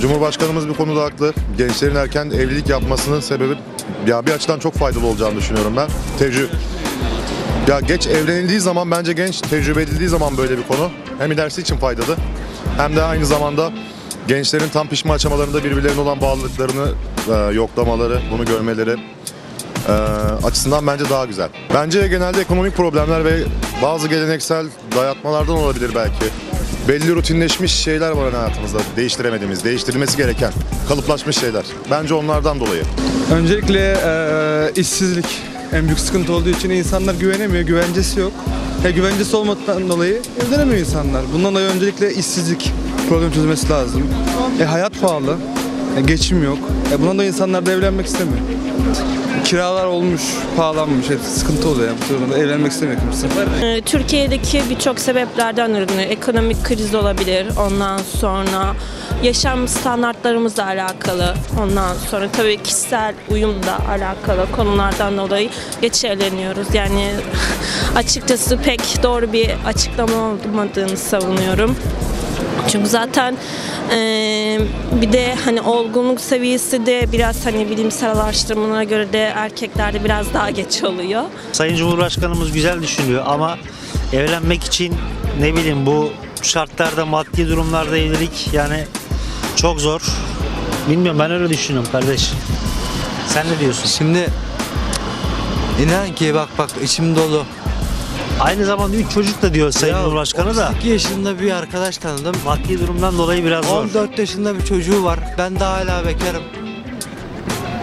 Cumhurbaşkanımız bir konuda haklı. Gençlerin erken evlilik yapmasının sebebi ya bir açıdan çok faydalı olacağını düşünüyorum ben. Ya geç evlenildiği zaman bence genç tecrübe edildiği zaman böyle bir konu hem ilerisi için faydalı hem de aynı zamanda gençlerin tam pişme aşamalarında birbirlerine olan bağlılıklarını yoklamaları, bunu görmeleri açısından bence daha güzel. Bence genelde ekonomik problemler ve bazı geleneksel dayatmalardan olabilir belki. Belli rutinleşmiş şeyler var hayatımızda değiştiremediğimiz, değiştirilmesi gereken, kalıplaşmış şeyler. Bence onlardan dolayı. Öncelikle işsizlik en büyük sıkıntı olduğu için insanlar güvenemiyor, güvencesi yok. Güvencesi olmadan dolayı evlenemiyor insanlar. Bundan dolayı öncelikle işsizlik problem çözmesi lazım. Hayat pahalı, geçim yok. Bundan dolayı insanlar da evlenmek istemiyor. Kiralar olmuş, pahalanmış, sıkıntı oluyor. Evlenmek istemiyor kimse. Türkiye'deki birçok sebeplerden ürünü, ekonomik kriz olabilir. Ondan sonra yaşam standartlarımızla alakalı. Ondan sonra tabii kişisel uyumla alakalı konulardan dolayı geç evleniyoruz. Yani açıkçası pek doğru bir açıklama olmadığını savunuyorum. Çünkü zaten bir de hani olgunluk seviyesi de biraz hani bilimsel araştırmalara göre de erkeklerde biraz daha geç oluyor. Sayın Cumhurbaşkanımız güzel düşünüyor ama evlenmek için ne bileyim bu şartlarda maddi durumlarda evlilik yani çok zor. Bilmiyorum ben öyle düşünüyorum kardeş. Sen ne diyorsun? Şimdi inan ki bak içim dolu. Aynı zamanda bir çocuk da diyor Sayın Cumhurbaşkanı da. 32 yaşında bir arkadaş tanıdım. Maddi durumdan dolayı biraz zor. 14 yaşında bir çocuğu var. Ben de hala bekarım.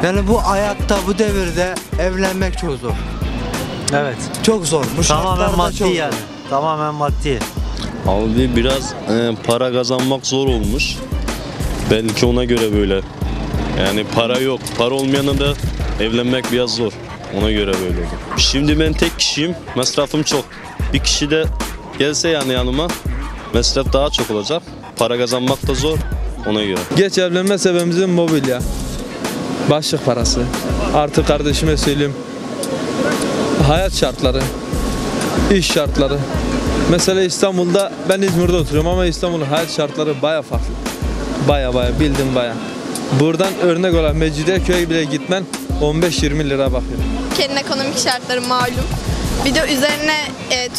Yani bu hayatta, bu devirde evlenmek çok zor. Evet. Çok zor. Bu tamamen maddi yani. Tamamen maddi. Abi biraz para kazanmak zor olmuş. Belki ona göre böyle. Yani para yok. Para olmayana da evlenmek biraz zor. Ona göre böyle. Şimdi ben tek kişiyim, masrafım çok. Bir kişi de gelse yani yanıma, masraf daha çok olacak. Para kazanmak da zor, ona göre. Geç evlenme sebebimizin mobilya, başlık parası. Artık kardeşime söyleyeyim, hayat şartları, iş şartları. Mesela İstanbul'da, ben İzmir'de oturuyorum ama İstanbul'un hayat şartları baya farklı. Baya bildim baya. Buradan örnek olan Mecidiyeköy'e bile gitmen 15-20 lira bakıyor. Ülkenin ekonomik şartları malum. Bir de üzerine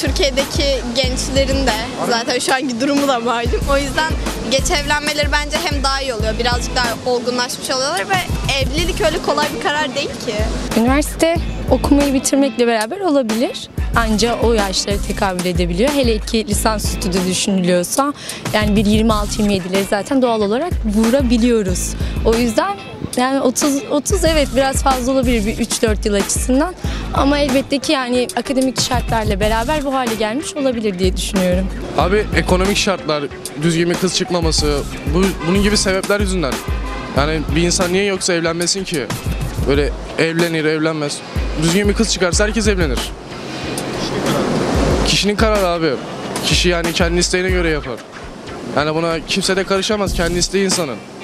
Türkiye'deki gençlerin de zaten şu anki durumu da malum. O yüzden geç evlenmeleri bence hem daha iyi oluyor. Birazcık daha olgunlaşmış oluyorlar ve evlilik öyle kolay bir karar değil ki. Üniversite okumayı bitirmekle beraber olabilir. Ancak o yaşlara tekabül edebiliyor. Hele ki lisansüstü de düşünülüyorsa yani bir 26-27'leri zaten doğal olarak vurabiliyoruz. O yüzden yani 30 evet biraz fazla olabilir bir 3-4 yıl açısından ama elbette ki yani akademik şartlarla beraber bu hale gelmiş olabilir diye düşünüyorum. Abi ekonomik şartlar, düzgün bir kız çıkmaması, bunun gibi sebepler yüzünden. Yani bir insan niye yoksa evlenmesin ki? Böyle evlenir evlenmez. Düzgün bir kız çıkarsa herkes evlenir. Kişinin kararı abi. Kişi yani kendi isteğine göre yapar. Yani buna kimse de karışamaz, kendi isteği insanın.